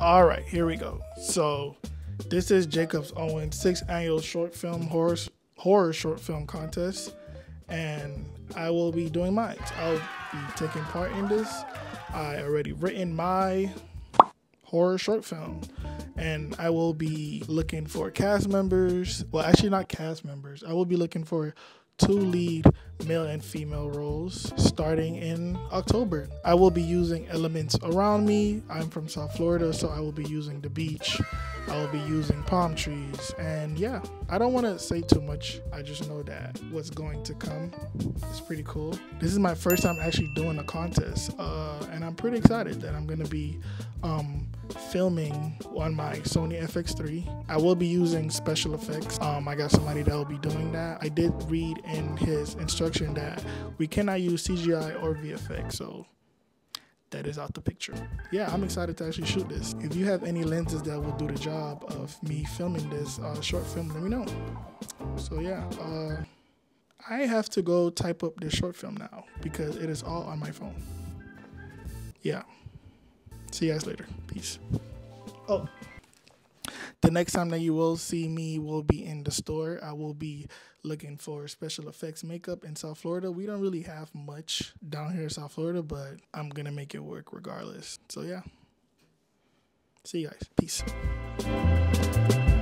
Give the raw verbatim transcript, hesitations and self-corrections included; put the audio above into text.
All right, here we go. So this is Jakob Owens' sixth annual short film horror horror short film contest, and I will be doing mine. I'll be taking part in this. I already written my horror short film, and I will be looking for cast members. Well, actually not cast members. I will be looking for two lead male and female roles starting in October. I will be using elements around me. I'm from South Florida, so I will be using the beach. I will be using palm trees. And yeah, I don't want to say too much. I just know that what's going to come is pretty cool. This is my first time actually doing a contest, uh, and I'm pretty excited that I'm going to be um, filming on my Sony F X three. I will be using special effects. Um, I got somebody that will be doing that. I did read in his instruction that we cannot use C G I or V F X, so that is out the picture. Yeah, I'm excited to actually shoot this. If you have any lenses that will do the job of me filming this uh, short film, let me know. So yeah, uh, I have to go type up this short film now because it is all on my phone. Yeah. See you guys later. Peace. Oh, the next time that you will see me will be in the store. I will be looking for special effects makeup in South Florida. We don't really have much down here in South Florida, but I'm going to make it work regardless. So, yeah. See you guys. Peace.